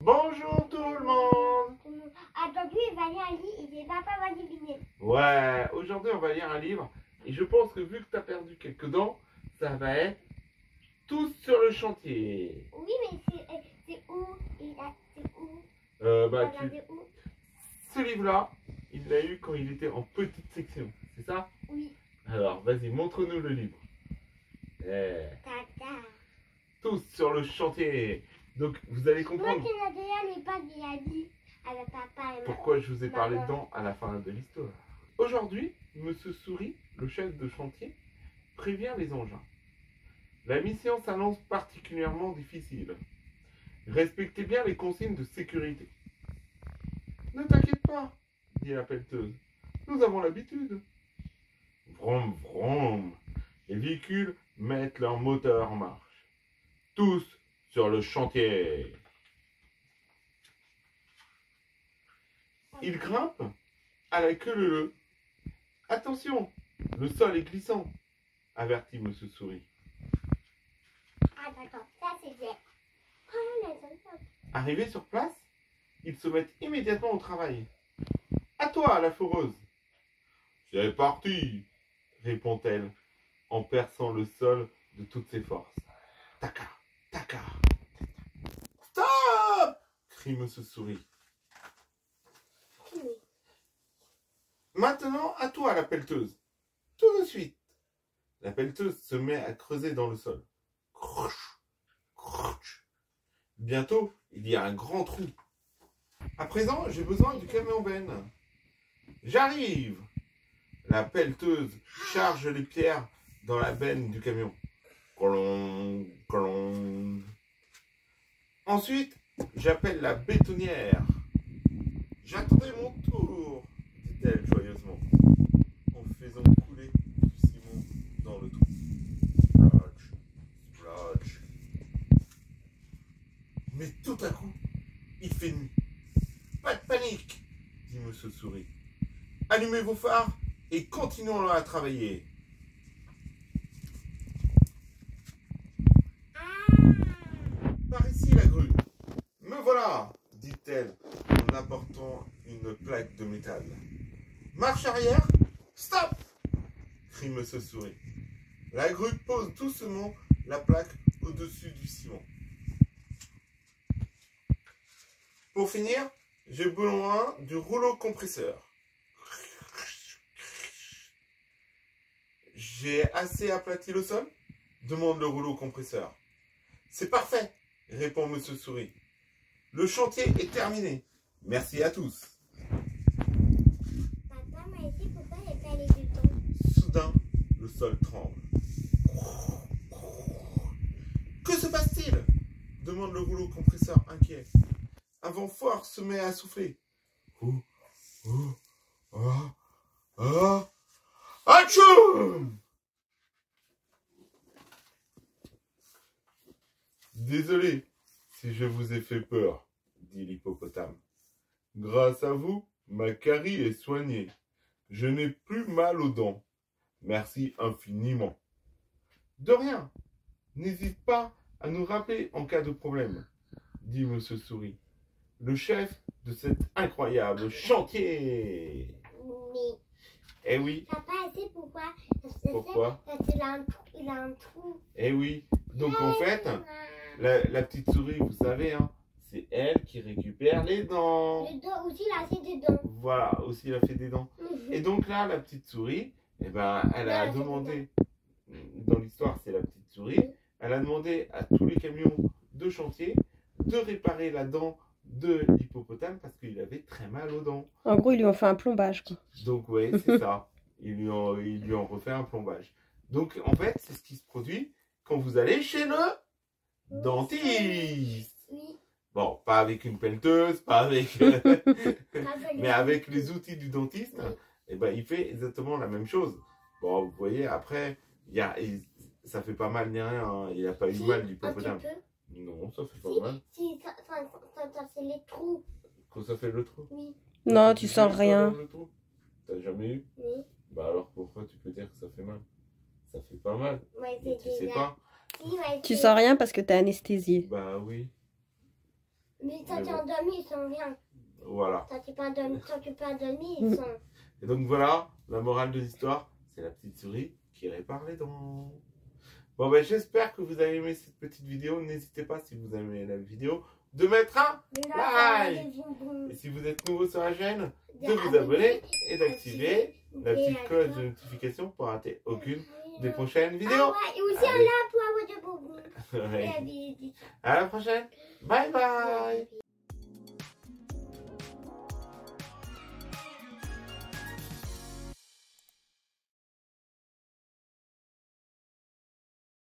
Bonjour tout le monde. Aujourd'hui, on va lire un livre et papa va deviner. Ouais, aujourd'hui on va lire un livre et je pense que vu que tu as perdu quelques dents, ça va être tous sur le chantier. Oui, mais c'est où? Ce livre-là, il l'a eu quand il était en petite section, c'est ça? Oui. Alors, vas-y, montre-nous le livre. Tata. Tous sur le chantier. Donc, vous allez comprendre. Moi, a déjà les pattes, il a dit à la papa et pourquoi je vous ai parlé dedans à la fin de l'histoire. Aujourd'hui, Monsieur Souris, le chef de chantier, prévient les engins. La mission s'annonce particulièrement difficile. Respectez bien les consignes de sécurité. Ne t'inquiète pas, dit la pelleteuse. Nous avons l'habitude. Vroom, vroom. Les véhicules mettent leur moteur en marche. Tous sur le chantier. Ils grimpent à la queue leu-leu. Attention, le sol est glissant, avertit Monsieur Souris. Attends, ça c'est bien. Arrivés sur place, ils se mettent immédiatement au travail. À toi, la foreuse. C'est parti, répond-elle, en perçant le sol de toutes ses forces. Taca, taca. Stop! Crie Monsieur Souris. Oui. Maintenant, à toi, la pelleteuse. Tout de suite. La pelleteuse se met à creuser dans le sol. Crouch, crouch. Bientôt, il y a un grand trou. À présent, j'ai besoin du camion-benne. J'arrive! La pelleteuse charge les pierres dans la benne du camion. Colong, colong. Ensuite, j'appelle la bétonnière. J'attendais mon tour, dit-elle joyeusement, en faisant couler du ciment dans le trou. Splotch, splotch. Mais tout à coup, il fait nuit. Pas de panique, dit Monsieur Souris. Allumez vos phares et continuons à travailler. Par ici la grue. Me voilà, dit-elle en apportant une plaque de métal. Marche arrière. Stop, crie Monsieur Souris. La grue pose doucement la plaque au-dessus du ciment. Pour finir, j'ai besoin du rouleau compresseur. J'ai assez aplati le sol? Demande le rouleau compresseur. C'est parfait, répond Monsieur Souris. Le chantier est terminé. Merci à tous. Papa m'a dit pourquoi j'ai pas les deux temps. Soudain, le sol tremble. Que se passe-t-il? Demande le rouleau compresseur inquiet. Un vent fort se met à souffler. Oh, oh, ah, ah. Atchoum! Désolé si je vous ai fait peur, dit l'hippopotame. Grâce à vous, ma carie est soignée. Je n'ai plus mal aux dents. Merci infiniment. De rien. N'hésite pas à nous rappeler en cas de problème, dit Monsieur Souris, le chef de cet incroyable chantier. Oui. Eh oui. Papa, c'est pourquoi? Pourquoi? Parce qu'il a un trou. Eh oui. Donc en fait, la petite souris, vous savez, hein, c'est elle qui récupère les dents. Les dents aussi, elle a fait des dents. Voilà, aussi elle a fait des dents. Mm-hmm. Et donc là, la petite souris, eh ben, elle a demandé, dans l'histoire, c'est la petite souris, elle a demandé à tous les camions de chantier de réparer la dent de l'hippopotame parce qu'il avait très mal aux dents. En gros, ils lui ont fait un plombage, quoi. Donc, oui, c'est ça. Ils lui ont refait un plombage. Donc, en fait, c'est ce qui se produit quand vous allez chez le dentiste. Oui. Bon, pas avec une pelleteuse, pas avec... mais avec les outils du dentiste, oui. Et ben, il fait exactement la même chose. Bon, vous voyez, après, ça fait pas mal ni rien. Hein. Il n'a pas eu mal l'hippopotame. Non, ça fait pas mal. Si, ça fait les trous. Quand ça fait le trou? Oui. Non, tu sens rien. T'as jamais eu? Oui. Bah alors pourquoi tu peux dire que ça fait mal? Ça fait pas mal. Ouais, mais tu sais pas. Oui, ouais, tu sens rien parce que t'es anesthésié. Bah oui. Mais ça tient bon. Demi, ils sont rien. Voilà. Ça tient pas demi, ils sont... Et donc voilà, la morale de l'histoire, c'est la petite souris qui répare les dents. Bon ben j'espère que vous avez aimé cette petite vidéo. N'hésitez pas, si vous aimez la vidéo, de mettre un like. Et si vous êtes nouveau sur la chaîne, de vous abonner et d'activer la petite cloche de notification pour rater aucune des prochaines vidéos. Et aussi un like pour avoir de bonbons. À la prochaine. Bye bye.